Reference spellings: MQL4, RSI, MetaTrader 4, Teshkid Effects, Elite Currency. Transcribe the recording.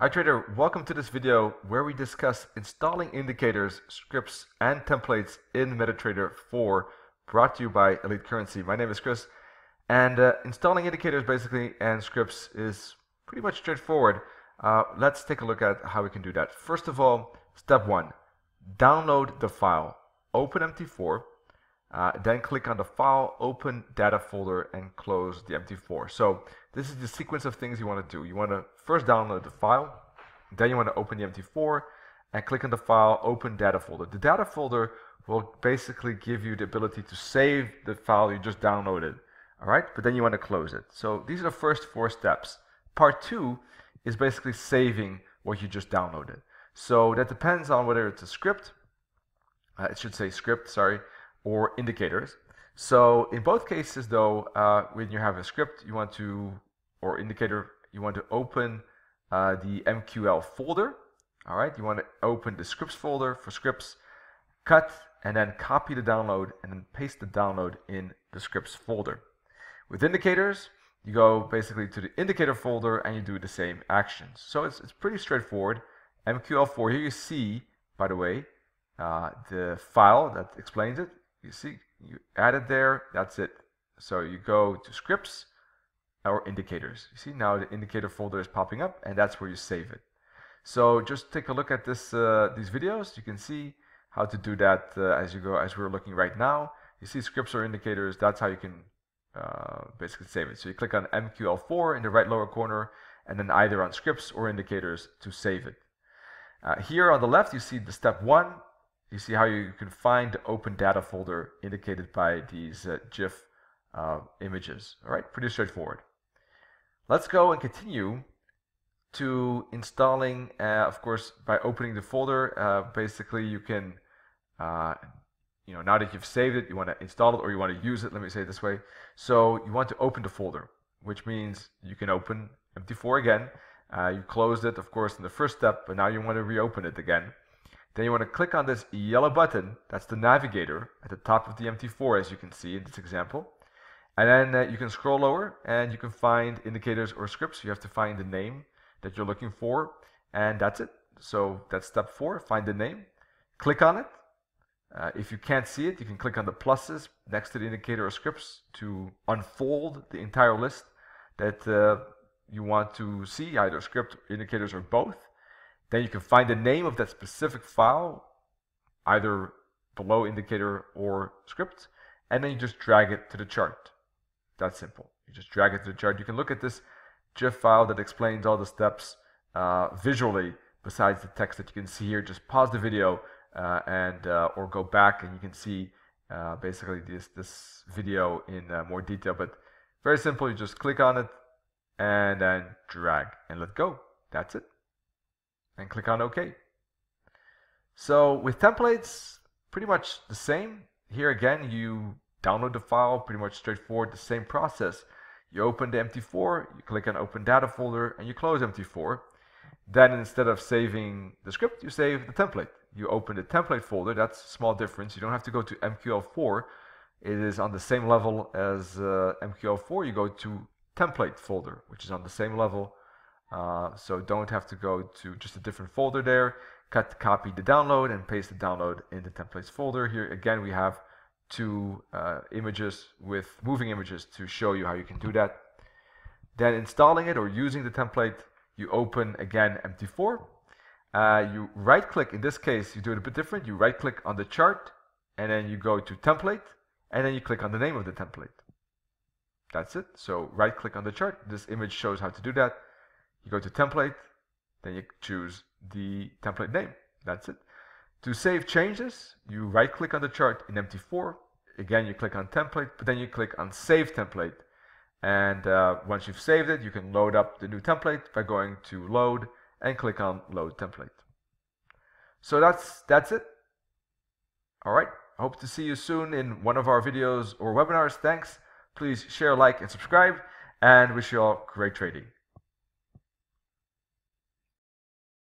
Hi trader, welcome to this video where we discuss installing indicators, scripts and templates in MetaTrader 4, brought to you by Elite Currency. My name is Chris, and installing indicators basically and scripts is pretty much straightforward. Let's take a look at how we can do that. First of all, step one, download the file, open MT4, then click on the file, open data folder and close the MT4. So this is the sequence of things you want to do. You want to first download the file, then you want to open the MT4 and click on the file, open data folder. The data folder will basically give you the ability to save the file you just downloaded, all right? But then you want to close it. So these are the first four steps. Part two is basically saving what you just downloaded. So that depends on whether it's a script, it should say script, sorry, or indicators. So in both cases though, when you have a script you want to, or indicator, you want to open the MQL folder. All right, you want to open the scripts folder for scripts, cut and then copy the download and then paste the download in the scripts folder. With indicators, you go basically to the indicator folder and you do the same actions. So it's pretty straightforward. MQL4, here you see, by the way, the file that explains it. You see, you add it there, that's it. So you go to scripts or indicators. You see now the indicator folder is popping up and that's where you save it. So just take a look at this, these videos. You can see how to do that as you go, as we're looking right now. You see scripts or indicators, that's how you can basically save it. So you click on MQL4 in the right lower corner and then either on scripts or indicators to save it. Here on the left you see the step one. You see how you can find the open data folder indicated by these GIF images. All right, pretty straightforward. Let's go and continue to installing, of course, by opening the folder. Basically, you can, now that you've saved it, you want to install it or you want to use it, let me say it this way. So you want to open the folder, which means you can open MT4 again. You closed it, of course, in the first step, but now you want to reopen it again. Then you want to click on this yellow button, that's the navigator at the top of the MT4 as you can see in this example. And then you can scroll lower and you can find indicators or scripts. You have to find the name that you're looking for and that's it. So that's step four, find the name, click on it. If you can't see it, you can click on the pluses next to the indicator or scripts to unfold the entire list that you want to see, either script, indicators or both. Then you can find the name of that specific file, either below indicator or script, and then you just drag it to the chart. That's simple. You just drag it to the chart. You can look at this GIF file that explains all the steps visually, besides the text that you can see here. Just pause the video or go back and you can see basically this video in more detail. But very simple, you just click on it and then drag and let go. That's it. And click on OK. So with templates, pretty much the same. Here again, you download the file, pretty much straightforward, the same process. You open the MT4, you click on Open Data Folder, and you close MT4. Then instead of saving the script, you save the template. You open the template folder, that's a small difference. You don't have to go to MQL4. It is on the same level as MQL4. You go to template folder, which is on the same level. So don't have to go to just a different folder there. Cut, copy the download and paste the download in the templates folder. Here again we have two images with moving images to show you how you can do that. Then installing it or using the template, you open again MT4. You right click, in this case you do it a bit different. You right click on the chart and then you go to template and then you click on the name of the template. That's it. So right click on the chart. This image shows how to do that. You go to template, then you choose the template name. That's it. To save changes, you right click on the chart in MT4. Again, you click on template, but then you click on save template. And once you've saved it, you can load up the new template by going to load and click on load template. So that's it. All right. Hope to see you soon in one of our videos or webinars. Thanks. Please share, like, and subscribe, and wish you all great trading.